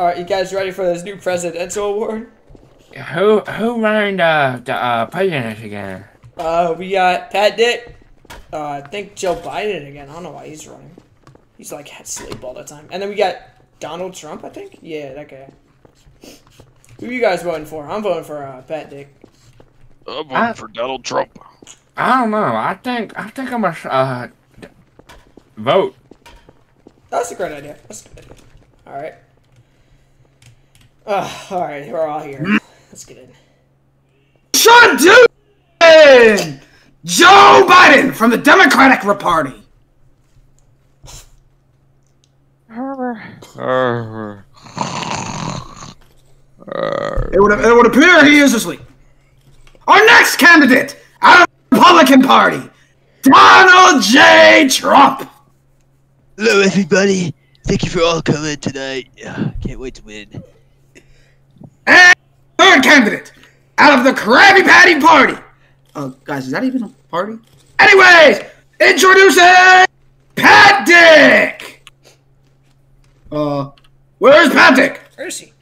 All right, you guys ready for this new presidential award? Who ran the president again? We got Pat Dick. I think Joe Biden again. I don't know why he's running. He's like had sleep all the time. And then we got Donald Trump, I think. Yeah, that guy. Who are you guys voting for? I'm voting for Pat Dick. I'm voting for Donald Trump. I don't know. I think I'm gonna vote. That's a great idea. That's a good idea. All right. All right, we're all here. Let's get in. Sean Duncan! Joe Biden from the Democratic Party. It would appear he is asleep. Our next candidate out of the Republican Party, Donald J. Trump. Hello, everybody. Thank you for all coming tonight. Can't wait to win. And third candidate out of the Krabby Patty Party. Oh, guys, is that even a party? Anyways, introducing Pat Dick. Where's Pat Dick? Where is he?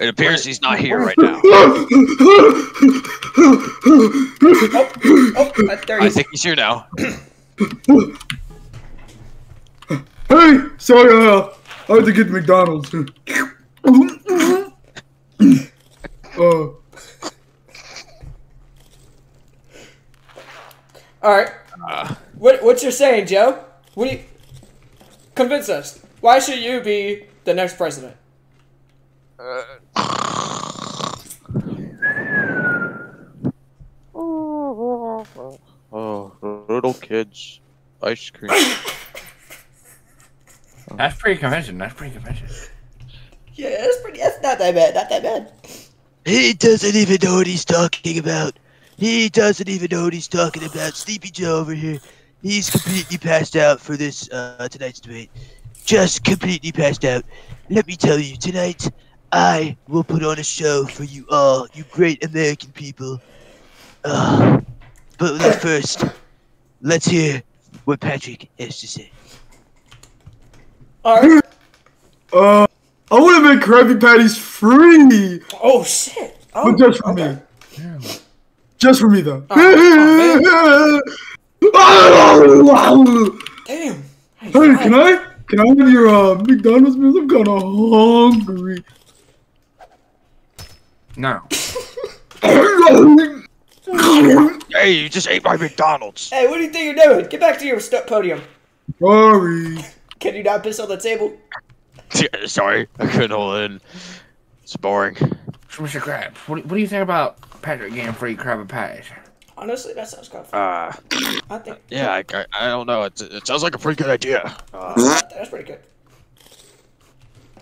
It appears he's not here right now. There he is. I think he's here now. Hey, sorry, I had to get McDonald's. All right. What you're saying, Joe? Convince us. Why should you be the next president? Oh, little kids, ice cream. That's pretty conventional. That's pretty conventional. Yeah, that's pretty. That's not that bad. Not that bad. He doesn't even know what he's talking about. He doesn't even know what he's talking about. Sleepy Joe over here. He's completely passed out for this tonight's debate. Just completely passed out. Let me tell you, tonight I will put on a show for you all, you great American people. But first, let's hear what Patrick has to say. Alright. I would have made Krabby Patties free! Oh shit! Oh, but just for me. Damn. Just for me though. Oh, oh, damn. Hey, can I have your McDonald's meals? I'm kinda hungry. No. Hey, you just ate my McDonald's. Hey, what do you think you're doing? Get back to your podium. Sorry. Can you not piss on the table? Yeah, sorry, I couldn't hold it in. It's boring. So, Mr. Krabs, what do you think about Patrick getting free Krabby Patties? Honestly, that sounds kind of fun. I think. Yeah, I don't know. It sounds like a pretty good idea. That's pretty good.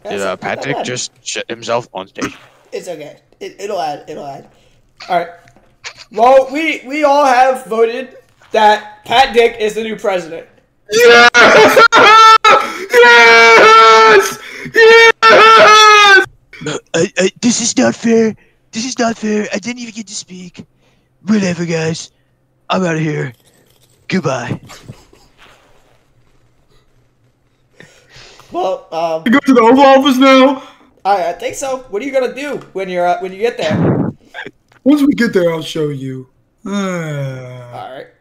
Did Patrick just shit himself on stage? It's okay. It'll add. It'll add. All right. Well, we all have voted that Pat Dick is the new president. Yeah. Yes! Yes! This is not fair. This is not fair. I didn't even get to speak. Whatever, guys. I'm out of here. Goodbye. Well, you go to the Oval Office now. I think so. What are you gonna do when you get there? Once we get there, I'll show you. All right.